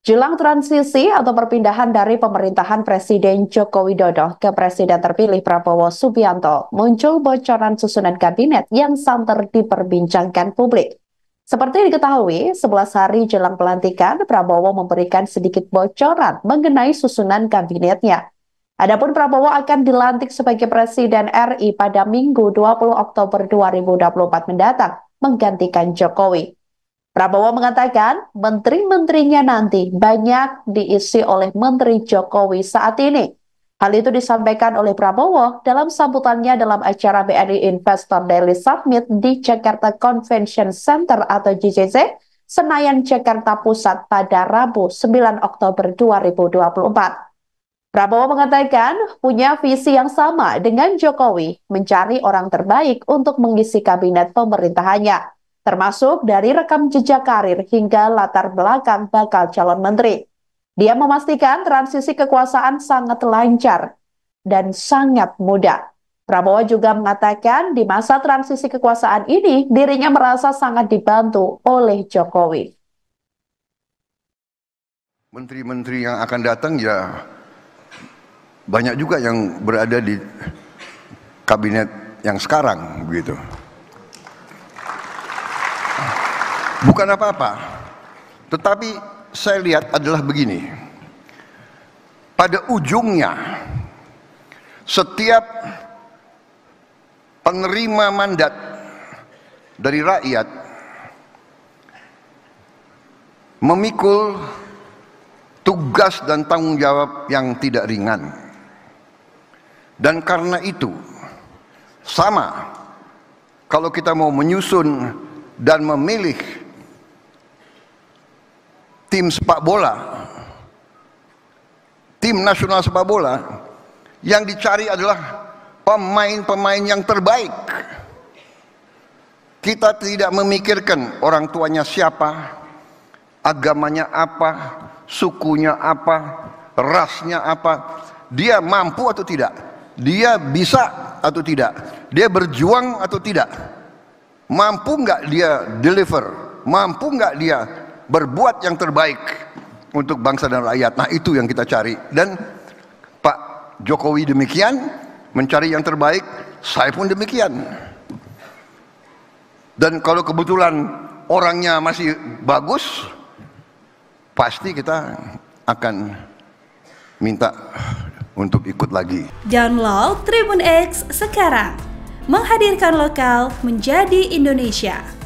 Jelang transisi atau perpindahan dari pemerintahan Presiden Joko Widodo ke Presiden terpilih Prabowo Subianto, muncul bocoran susunan kabinet yang santer diperbincangkan publik. Seperti diketahui, 11 hari jelang pelantikan, Prabowo memberikan sedikit bocoran mengenai susunan kabinetnya. Adapun Prabowo akan dilantik sebagai Presiden RI pada Minggu 20 Oktober 2024 mendatang, menggantikan Jokowi. Prabowo mengatakan menteri-menterinya nanti banyak diisi oleh Menteri Jokowi saat ini. Hal itu disampaikan oleh Prabowo dalam sambutannya dalam acara BNI Investor Daily Summit di Jakarta Convention Center atau JCC, Senayan, Jakarta Pusat pada Rabu 9 Oktober 2024. Prabowo mengatakan punya visi yang sama dengan Jokowi, mencari orang terbaik untuk mengisi kabinet pemerintahannya, termasuk dari rekam jejak karir hingga latar belakang bakal calon menteri. Dia memastikan transisi kekuasaan sangat lancar dan sangat mudah. Prabowo juga mengatakan di masa transisi kekuasaan ini dirinya merasa sangat dibantu oleh Jokowi. Menteri-menteri yang akan datang ya banyak juga yang berada di kabinet yang sekarang begitu. Bukan apa-apa, tetapi saya lihat adalah begini. Pada ujungnya, setiap penerima mandat dari rakyat memikul tugas dan tanggung jawab yang tidak ringan. Dan karena itu, sama kalau kita mau menyusun dan memilih tim sepak bola, tim nasional sepak bola, yang dicari adalah pemain-pemain yang terbaik. Kita tidak memikirkan orang tuanya siapa, agamanya apa, sukunya apa, rasnya apa, dia mampu atau tidak, dia bisa atau tidak, dia berjuang atau tidak, mampu nggak dia deliver, mampu nggak dia berbuat yang terbaik untuk bangsa dan rakyat. Nah, itu yang kita cari. Dan Pak Jokowi demikian mencari yang terbaik, saya pun demikian. Dan kalau kebetulan orangnya masih bagus, pasti kita akan minta untuk ikut lagi. Download TribunX sekarang, menghadirkan lokal menjadi Indonesia.